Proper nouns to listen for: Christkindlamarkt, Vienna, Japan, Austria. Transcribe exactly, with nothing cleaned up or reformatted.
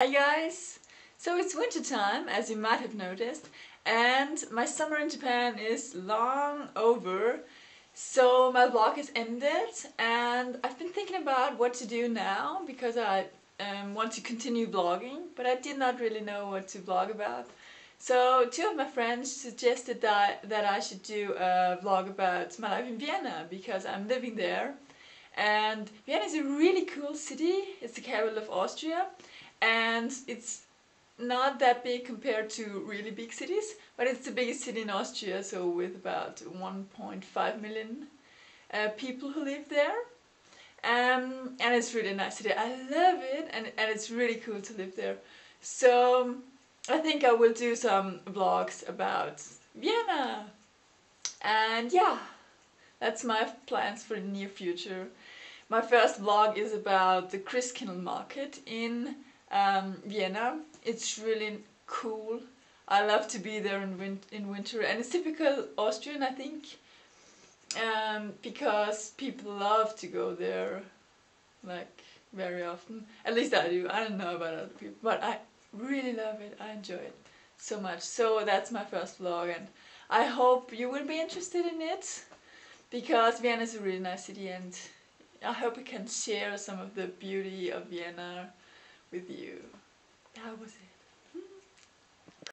Hi guys! So it's winter time, as you might have noticed, and my summer in Japan is long over, so my vlog has ended and I've been thinking about what to do now because I um, want to continue vlogging, but I did not really know what to vlog about. So two of my friends suggested that, that I should do a vlog about my life in Vienna because I'm living there, and Vienna is a really cool city. It's the capital of Austria. And it's not that big compared to really big cities, but it's the biggest city in Austria, so with about one point five million uh, people who live there. Um, and it's really a nice city. I love it, and, and it's really cool to live there. So I think I will do some vlogs about Vienna. And yeah, that's my plans for the near future. My first vlog is about the Christkindlamarkt in Um, Vienna. It's really cool. I love to be there in, win in winter, and it's typical Austrian, I think, um, because people love to go there like very often. At least I do. I don't know about other people, but I really love it. I enjoy it so much. So that's my first vlog, and I hope you will be interested in it because Vienna is a really nice city, and I hope I can share some of the beauty of Vienna with you. That was it.